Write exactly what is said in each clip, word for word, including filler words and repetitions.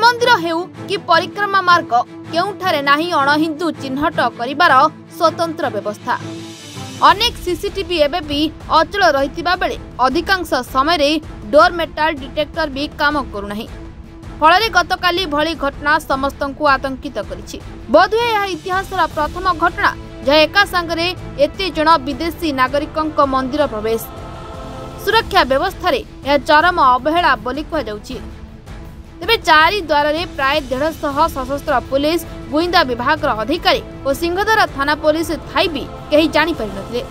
ଶ୍ରୀମନ୍ଦିର ହେଉ କି ପରିକ୍ରମା ମାର୍ଗ କେଉଁଠାରେ ନାହିଁ ଅଣହିନ୍ଦୁ ଚିହ୍ନଟ କରିବାର ସ୍ୱତନ୍ତ୍ର ବ୍ୟବସ୍ଥା। ଅନେକ ସିସିଟିଭି ଏବେ ବି ଅଚଳ ରହିଥିବା ବେଳେ ଅଧିକାଂଶ ସମୟରେ ଡୋର ମେଟାଲ ଡିଟେକ୍ଟର ବି କାମ କରୁନାହିଁ। ଫଳରେ ଗତକାଲି ଭଳି ଘଟଣା ସମସ୍ତଙ୍କୁ ଆତଙ୍କିତ କରିଛି। ବୋଧହୁଏ ଏହା ଇତିହାସର ପ୍ରଥମ ଘଟଣା ଯାହା ଏକା ସାଙ୍ଗରେ ଏତେ ଜଣ ବିଦେଶୀ ନାଗରିକଙ୍କ ମନ୍ଦିର ପ୍ରବେଶ। ସୁରକ୍ଷା ବ୍ୟବସ୍ଥାରେ ଏହା ଚରମ ଅବହେଳା ବୋଲି କୁହାଯାଉଛି। तेरे चारि द्वार में प्राय डेढ़शह सशस्त्र पुलिस गुइंदा विभाग अधिकारी और सिंहद्वार थाना पुलिस थाई भी कहीं जापर न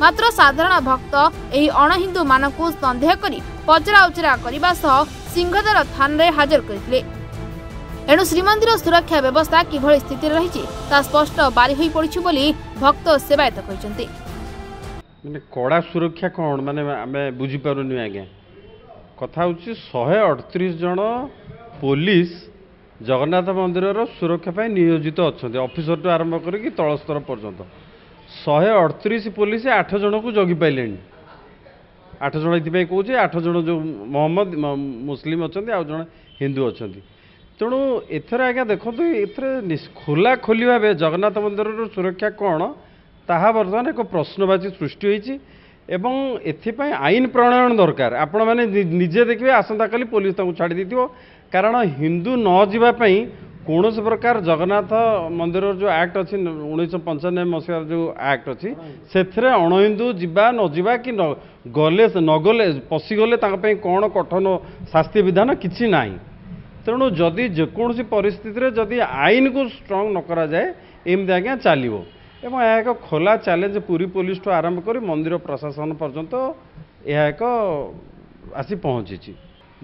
मात्र साधारण भक्त यही अणहिंदू मान सन्देह कर पचराउचरा करने सिंहद्वार थाना रे हाजर करते। एणु श्रीमंदिर सुरक्षा व्यवस्था किभली स्थित रही स्पष्ट बारी पड़ी भक्त सेवायत कहते कड़ा सुरक्षा कौन मानने बुझीपार आज्ञा कथा हूँ शहे अड़तीस जन पुलिस जगन्नाथ मंदिर सुरक्षापी नियोजित अच्छा अफिसर टू आरंभ करके तल स्तर पर्यंत शहे अड़तीस पुलिस आठ जन को जगी पारे आठ जन ये कहे आठ जन जो मोहम्मद मुस्लिम अच्छा आज जन हिंदू अच्छा तेणु एथर आज्ञा देखते एथर खोला खोली भाव जगन्नाथ मंदिर सुरक्षा कौन ताहा बर्तमान एक प्रश्नवाची सृष्टि होती एवं एथिपाई आईन प्रणयन दरकार। आपण मैंने निजे देखिए आसंता काली पुलिस छाड़ दी थो कारण हिंदू न जावाई कौन से प्रकार जगन्नाथ मंदिर जो आक्ट अच्छी उन्नीस पंचानबे मसीहार जो आक्ट अच्छी से अणहिंदू जा न जा कि गले नगले पशिगले कौन कठोर शास्ति विधान किसी ना तेणु जदि जेकोसी परिस्थिति जदि आईन को स्ट्रंग न कराए एमती आज्ञा चलो एवं यह एक खोला चैलेंज पूरी पुलिस ठू आरंभ कर मंदिर प्रशासन पर्यंत यह एक आसी पहुँची।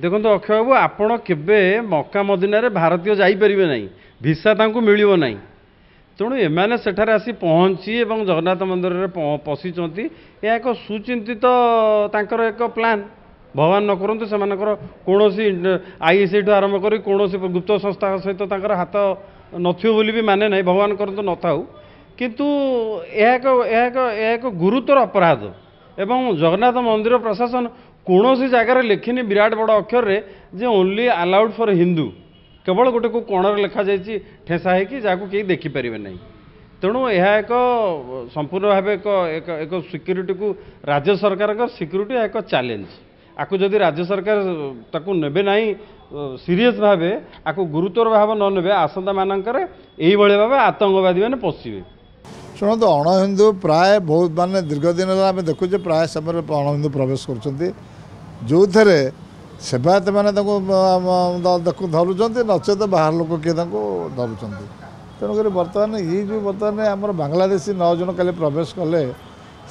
देखो अक्षय बाबू आपण केबे मक्का मदीनारे भारतीय जापर ना भिसा तांको मिलिबो ना तेणु एमाने सेठारे आसी पहुँची एवं जगन्नाथ मंदिर पशिचंती यह एक सुचिंतित तांकर एक प्लान भगवान न करंतु सेमानकर कोनोसी आईएसआई ठू आरंभ कर कोनोसी गुप्त संस्था सहित तांकर हाथ नथियो बोली भी माने ना भगवान करंतु नथाऊ किंतु यह एक गुरुतर अपराध एवं जगन्नाथ मंदिर प्रशासन कौन सी जगार लिखिनी विराट बड़ अक्षर रे जे ओनली अलाउड फॉर हिंदू केवल गोटे को कोणर लिखा जाइए ठेसा है कि जहाँ कहीं देखिपारे ना तेणु यह एक संपूर्ण भाव एक एक, एक सिक्यूरीटी को राज्य सरकार का सिक्यूरीटी एक चैलेंज आपको जदि राज्य सरकार ताकू नेबे ना सीरियस भाव आपको गुरुतर भाव न ने आसंता मानकर यही भाव आतंकवादी मैंने पशिबे। शुणु अणहिंदू प्राय बहुत मानने दीर्घ दिन आम देखुचे प्राय समय अणहिंदू प्रवेश कर सेवायत मैंने धरुं नचेत बाहर लोक किए धरुं तेणुक बर्तमान ये जो बर्तमान आम बांग्लादेशी नौ जन कल प्रवेश कले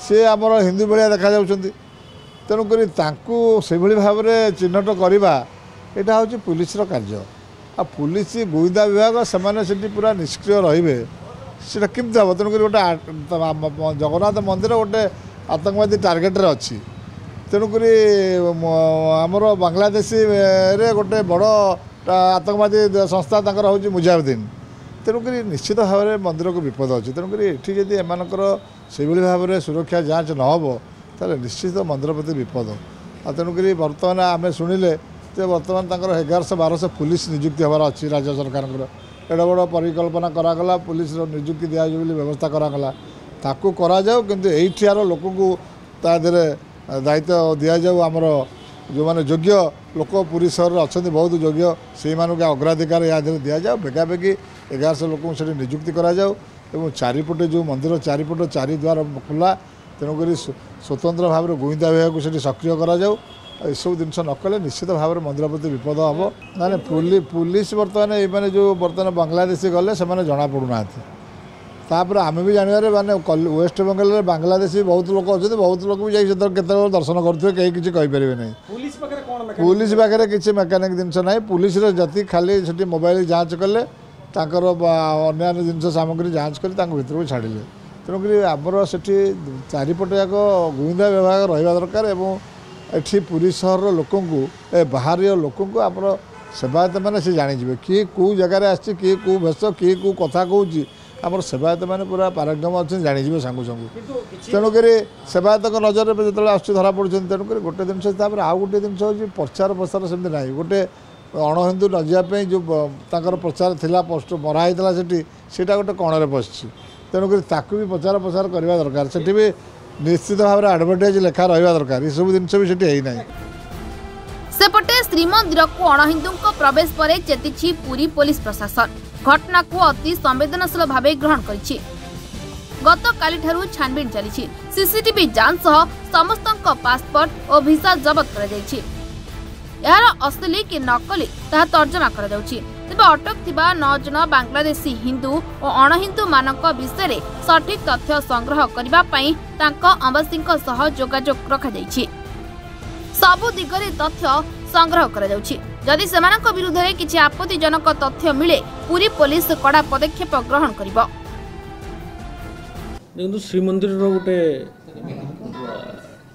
सी आम हिंदू भाया देखा तेणुक से भाव में चिन्हट करवा यहाँ हूँ पुलिस कार्य आ पुलिस गुइंदा विभाग से पूरा निष्क्रिय रही सीटा केमती हम तेणुक गोटे जगन्नाथ मंदिर गोटे आतंकवादी टार्गेट रे अच्छी तेणुक आमर बांग्लादेशी रे गोटे बड़ आतंकवादी संस्था हूँ मुजाहिदीन तेणुक निश्चित भाव में मंदिर को विपद अच्छी तेणुक ये जब एम से भाव में सुरक्षा जांच नहब तेल निश्चित मंदिर प्रति विपद आ तेणुक बर्तमान आम शुणिले तो बर्तमान तक एगारश बारश पुलिस नियुक्ति हमार अच्छी राज्य सरकार एडे बड़ परिकल्पना करागला पुलिस नियुक्ति दिजाऊ व्यवस्था करागला ताकू कराऊ कि यार लोक को दायित्व दि जाऊ आमर जो मैंने योग्य लोक पुरी सहर अच्छा बहुत योग्य से मानक अग्राधिकार या दि जाऊ बेगाबेगी एगारश लोक से नियुक्ति कराऊ चारिपटे जो मंदिर चारिपट चारि द्वार खुला तेणुक स्वतंत्र भाव में गुइंदा विभाग को सक्रिय कराऊ सब जिन न कले निश्चित भाव में मंदिर प्रति विपद हम ना पुलिस बर्तमान ये जो बर्तमान बांग्लादेशी गले से जना पड़ूना तापर आम भी जानवर मैंने वेस्ट बंगाल में बांग्लादेशी बहुत लोग अच्छा बहुत लोग भी जाते दर्शन करेंगे कहीं किसी कहींपर ना पुलिस पाखे किसी मेकानिक जिनस ना पुलिस जी खाली से मोबाइल जांच कले अन्य जिन सामग्री जांच कले भर को छाड़िले तेणुक आमर से चारिपटे एक गुइंदा विभाग रहा दरकार और एठी पुरी सहर लोक बाहर लोक आम सेवायत मैंने सी जाजे किए कौ जगार आसी किए कौ भेष किए कौ कथा कौच आम सेवायत मैंने पूरा पारगम अच्छे जाजे सांगू सांगू तेणुक सेवायत नजर में जो आस धरा पड़े तेणुक गोटे जिन आउ गोटे जिन प्रचार प्रसार सेमती ना गोटे अणहिंदू न जावाई जो प्रचार थिला पोस्टर मराई सेठी सेटा गोटे कणरे पशि तेणुक भी प्रचार प्रसार करवा दरकार सेठी भी निश्चित भाव एडभर्टाइज लेखा रहा दरकार ये सब जिनस भी सेठी ना सेपटे श्रीमंदिर को अणहिंदू प्रवेश पर चेती पुरी पुलिस प्रशासन घटना को अति संवेदनशील भाव ग्रहण कर गत काली ठारू छानबीन चली सीसीटीवी जांच सह समस्त पासपोर्ट और भिसा जबत कर यार असली कि नकली ता तर्जना कर तेज अटक थिबा नौ जन बांग्लादेशी हिंदू और अणहिंदू मानक विषय सठिक तथ्य संग्रह करिबा पई तांका अम्बासींक सह जोगाजोग रखा जाइछि सबु दिगरे तथ्य संग्रह कर जाउछि जदि सेमानक विरुद्ध रे किछि आपत्तिजनक तथ्य मिले पूरी पुलिस कड़ा पदक्षेप ग्रहण करिबो। देखो श्रीमंदिर गोटे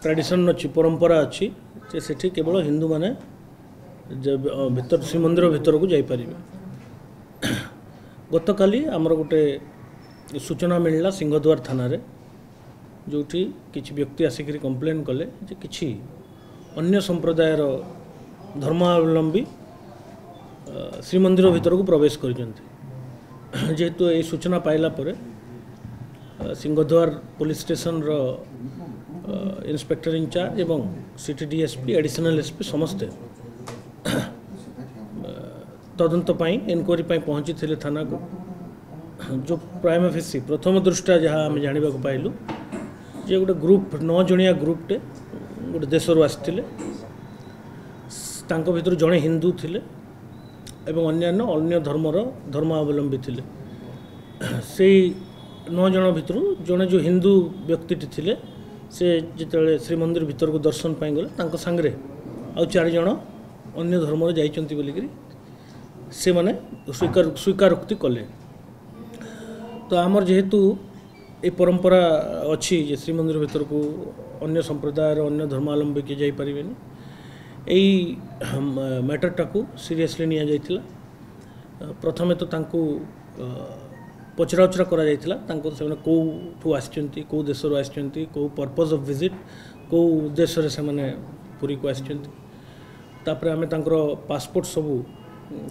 ट्रेडिशन अच्छी परंपरा अच्छी जे सेठी केवल हिंदू माने जब भीतर श्रीमंदिर भीतर को जाइपारे गत काली आमर गोटे सूचना मिलला सिंहद्वार थाना रे जोठी किछि व्यक्ति आसिक कंप्लेन कले कि अन्य संप्रदायर धर्मावलंबी श्रीमंदिर भीतर को प्रवेश कर जेहेतु ये सूचना पाइला परे सिंहद्वार पुलिस स्टेशन रो इंस्पेक्टर इनचार्ज एवं सिटी डीएसपी एडिशनल एसपी समस्ते तदंत इनक्वारी पहुंची थे थाना को जो प्राइम फेसी प्रथम दृष्टा जहाँ आम जानवा पाइलु जे गोटे ग्रुप नौ जणिया ग्रुपटे गोटे देश आसते भर जड़े हिंदू थिले एवं अन्यान्य अन्य धर्मर धर्मावलंबी थिले से नौ जन भितर जड़े जो हिंदू व्यक्तिटी थिले से जिते श्रीमंदिर भीतर को दर्शन पाई गले सांगे आ चार जन अन्य धर्म बोलिक से माने स्वीकार स्वीकारोक्ति कले तो आमर जेहेतु ये परंपरा अच्छी जे श्रीमंदिर भीतर को अन्य संप्रदायर अन्य धर्मावलंबी के जापारे यही मैटरटा को सीरियसली निया जाइतिला प्रथमे तो तांकू पचरा उचरा कर कौठू आसचंती कौ देश आसचंती कौ पर्पज ऑफ विजिट कौ उद्देश्य से माने पुरी को आसचंती तापर आमे तांकर पासपोर्ट सबू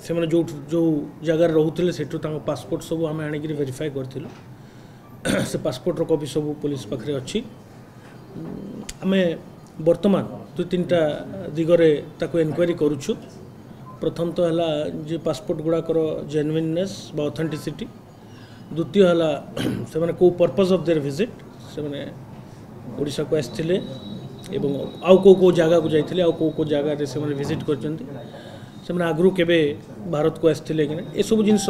से माने जो जो जगार रोते सेठू तांकर पासपोर्ट सबू आमे आनिकरी वेरीफाई करथिलु से पासपोर्ट रो कॉपी सबू पुलिस पाखरे अछि आमे वर्तमान दुई तीनटा दिगरे ताको इन्क्वायरी करूछु प्रथम तो हला जे पासपोर्ट गुडाकर जेन्युइननेस बा ऑथेंटिसिटी द्वितीय हला से माने को पर्पस ऑफ देयर विजिट से माने ओडिसा को आस्थिले एवं आउ को को जगह को जाइथिले आउ को को जगह रे से माने विजिट करचंती से माने आगरु केबे भारत को आस्थिले कि ए सब जिंस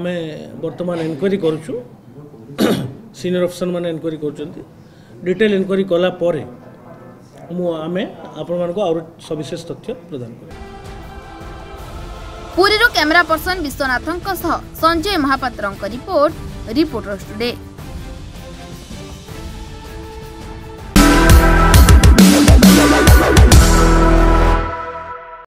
आमे वर्तमान इन्क्वायरी करूछु सीनियर ऑफिसर माने इन्क्वायरी करचंती डिटेल इन्क्वायरी कला परे मु आमे आपण मान को और सविशेष तथ्य प्रदान करब। पुरी रो कैमरा पर्सन विश्वनाथन सह Sanjay Mahapatra report reporters today.